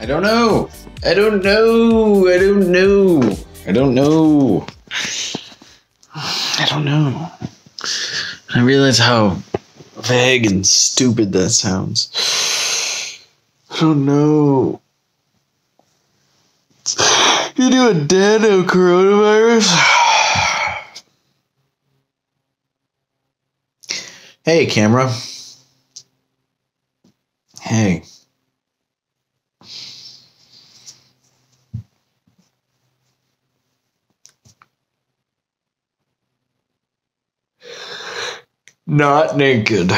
I don't know. I don't know. I don't know. I don't know. I don't know. I realize how vague and stupid that sounds. I don't know. You do a dano coronavirus? Hey, camera. Hey. Not naked.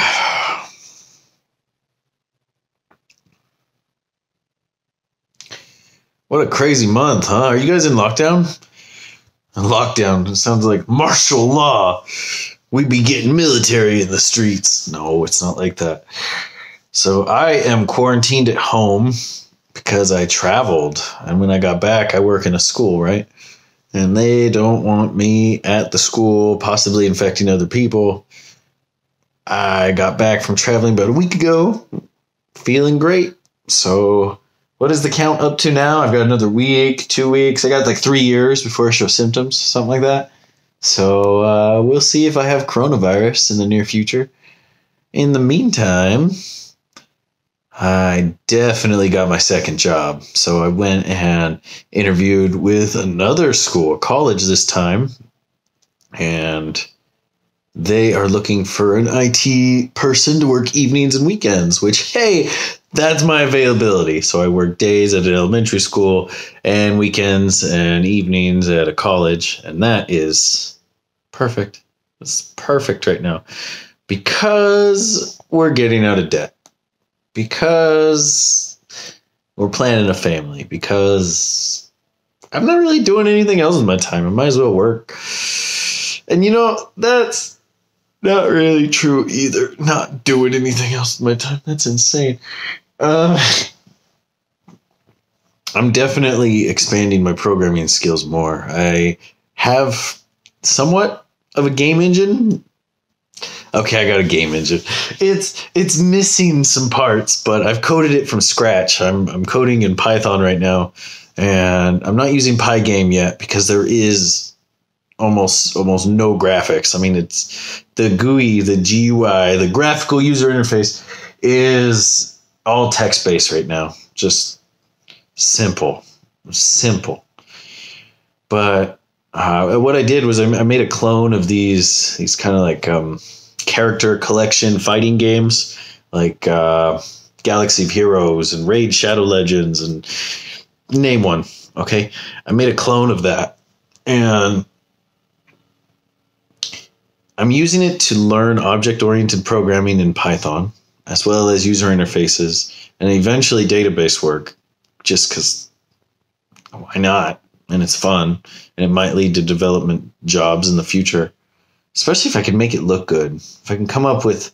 What a crazy month, huh? Are you guys in lockdown? Lockdown, it sounds like martial law. We be getting military in the streets. No, it's not like that. So I am quarantined at home because I traveled. And when I got back, I work in a school, right? And they don't want me at the school, possibly infecting other people. I got back from traveling about a week ago, feeling great. So what is the count up to now? I've got another week, 2 weeks. I got like 3 years before I show symptoms, something like that. So we'll see if I have coronavirus in the near future. In the meantime, I definitely got my second job. So I went and interviewed with another school, college this time. And they are looking for an IT person to work evenings and weekends, which, hey, that's my availability. So I work days at an elementary school and weekends and evenings at a college. And that is perfect. It's perfect right now because we're getting out of debt, because we're planning a family, because I'm not really doing anything else with my time. I might as well work. And, you know, that's not really true either. Not doing anything else with my time. That's insane. I'm definitely expanding my programming skills more. I have somewhat of a game engine. Okay, I got a game engine. It's missing some parts, but I've coded it from scratch. I'm coding in Python right now, and I'm not using Pygame yet because there is almost no graphics. I mean, it's the GUI, the GUI, the graphical user interface is all text-based right now. Just simple. But what I did was I made a clone of these kind of like character collection fighting games like Galaxy of Heroes and Raid Shadow Legends and name one. Okay. I made a clone of that, and I'm using it to learn object-oriented programming in Python, as well as user interfaces, and eventually database work, just because why not? And it's fun, and it might lead to development jobs in the future, especially if I can make it look good. If I can come up with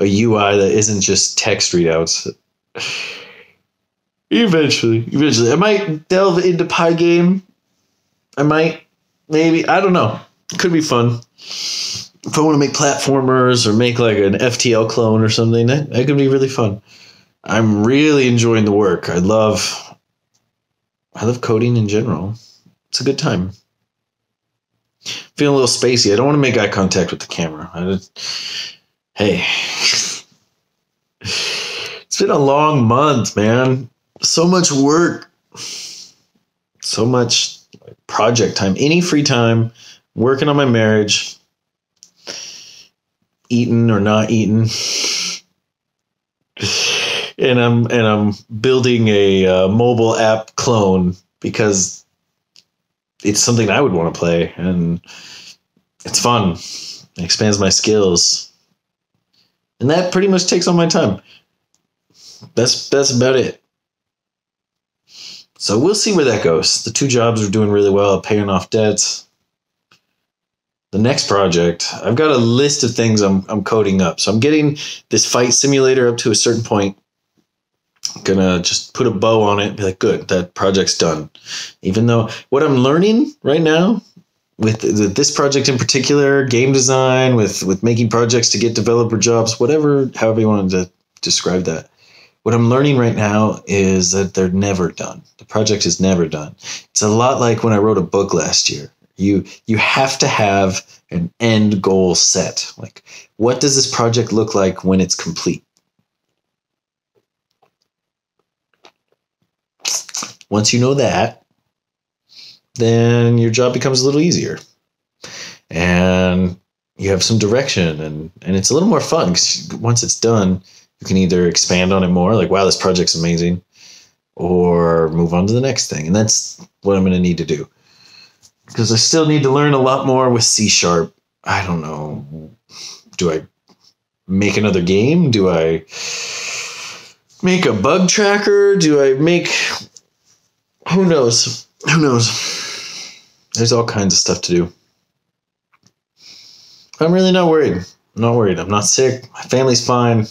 a UI that isn't just text readouts. Eventually. I might delve into Pygame. I might, maybe, I don't know. Could be fun. If I want to make platformers or make like an FTL clone or something, that could be really fun. I'm really enjoying the work. I love coding in general. It's a good time. Feeling a little spacey. I don't want to make eye contact with the camera. Hey. It's been a long month, man. So much work. So much project time. Any free time. Working on my marriage, eating or not eating, and I'm building a mobile app clone because it's something I would want to play, and it's fun. It expands my skills, and that pretty much takes all my time. That's about it. So we'll see where that goes. The two jobs are doing really well, paying off debts. The next project, I've got a list of things I'm coding up. So I'm getting this fight simulator up to a certain point. I'm gonna just put a bow on it and be like, good, that project's done. Even though what I'm learning right now with this project in particular, game design, with making projects to get developer jobs, however you want to describe that, What I'm learning right now is that they're never done. The project is never done. It's a lot like when I wrote a book last year. You have to have an end goal set. Like, what does this project look like when it's complete? Once you know that, then your job becomes a little easier. And you have some direction, and it's a little more fun because once it's done, you can either expand on it more, like, wow, this project's amazing, or move on to the next thing. And that's what I'm going to need to do, because I still need to learn a lot more with C#. I don't know. Do I make another game? Do I make a bug tracker? Do I make... Who knows? Who knows? There's all kinds of stuff to do. I'm really not worried. I'm not worried. I'm not sick. My family's fine.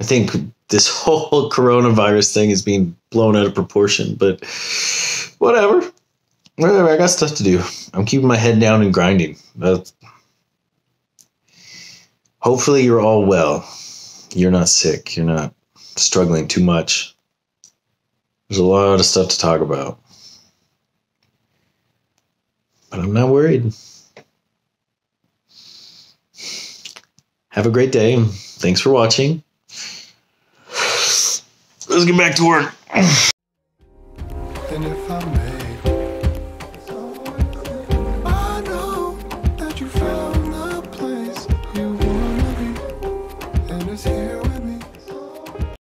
I think this whole coronavirus thing is being blown out of proportion, but whatever. Whatever, I got stuff to do. I'm keeping my head down and grinding. Hopefully you're all well. You're not sick. You're not struggling too much. There's a lot of stuff to talk about. But I'm not worried. Have a great day. Thanks for watching. Let's get back to work. And if I'm